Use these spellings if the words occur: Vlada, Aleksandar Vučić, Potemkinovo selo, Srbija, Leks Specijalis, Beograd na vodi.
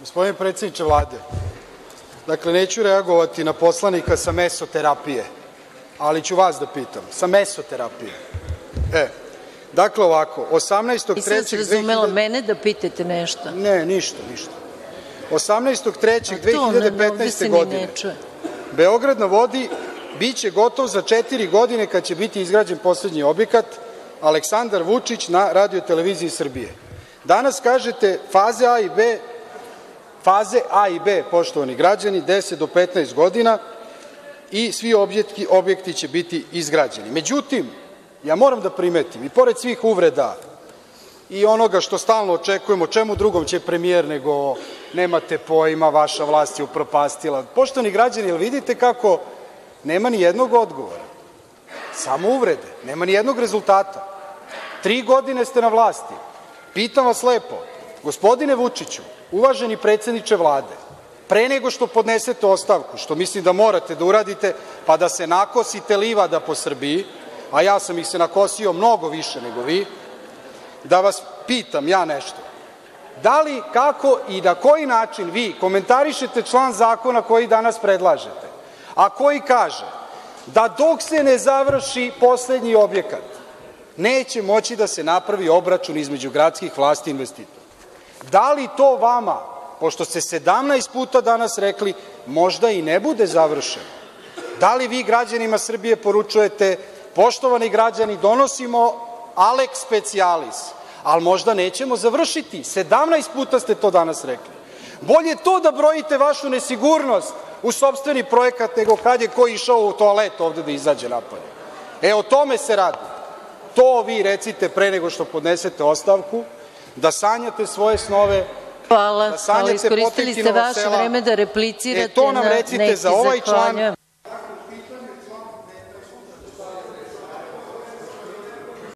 Gospodine predsedniče Vlade, dakle, neću reagovati na poslanika sa mesoterapije, ali ću vas da pitam, sa mesoterapije. Dakle, ovako, 18.3. Nisam razumela, mene da pitate nešto. Ne, ništa. 18.3.2015. godine Beograd na vodi biće gotov za 4 godine kad će biti izgrađen poslednji objekat Aleksandar Vučić na Radio-televiziji Srbije. Danas kažete faze A i B, poštovani građani, 10 do 15 godina i svi objekti će biti izgrađeni. Međutim, ja moram da primetim, i pored svih uvreda i onoga što stalno očekujemo, čemu drugom će premijer nego nemate pojma, vaša vlast je upropastila. Poštovani građani, jel vidite kako nema ni jednog odgovora? Samo uvrede, nema ni jednog rezultata. 3 godine ste na vlasti. Pitam vas lepo, gospodine Vučiću, uvaženi predsedniče Vlade, pre nego što podnesete ostavku, što mislim da morate da uradite, pa da se nakosite livada po Srbiji, a ja sam ih se nakosio mnogo više nego vi, da vas pitam ja nešto. Da li, kako i na koji način vi komentarišete član zakona koji danas predlažete, a koji kaže da dok se ne završi poslednji objekat, neće moći da se napravi obračun između gradskih vlasti i investitora. Da li to vama, pošto ste 17 puta danas rekli, možda i ne bude završeno? Da li vi građanima Srbije poručujete, poštovani građani, donosimo Leks Specijalis, ali možda nećemo završiti? 17 puta ste to danas rekli. Bolje to da brojite vašu nesigurnost u sopstveni projekat nego kad je ko išao u toalet ovde da izađe napolje. O tome se radi. To vi recite pre nego što podnesete ostavku, da sanjate svoje snove, da sanjate Potemkinovo selo. To nam recite za ovaj član.